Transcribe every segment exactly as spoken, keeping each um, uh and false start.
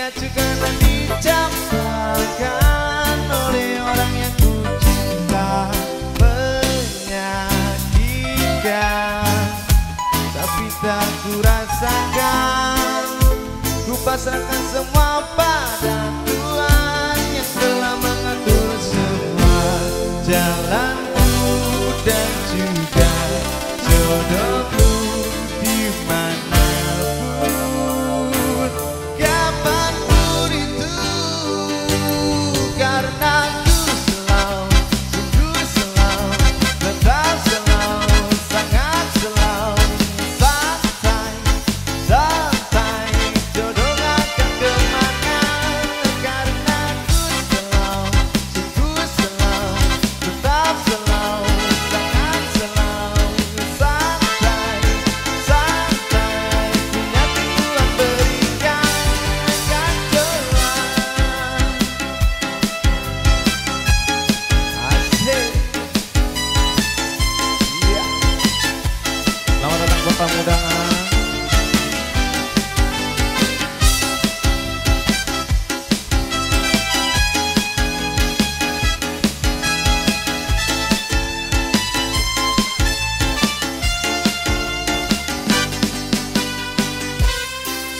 dia juga tak dicampakkan oleh orang yang ku cinta. Menyakitkan, tapi tak ku rasakan. Ku pasrahkan semua pada Tuhan yang telah mengatur semua jalanku dan juga jodohku.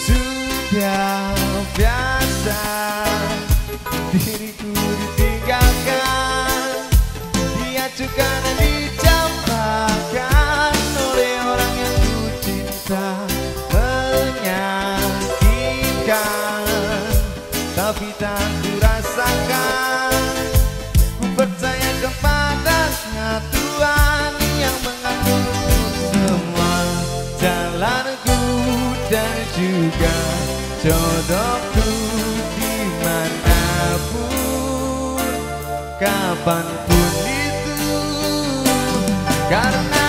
Sudah biasa diriku ditinggalkan, diacukan dan dicampakkan oleh orang yang ku cinta. Menyakitkan, tapi tak ku rasakan. Ku percaya kepadanya Tuhan yang mengatur semua jalanku dan juga jodohku. Dimanapun, kapanpun itu, karena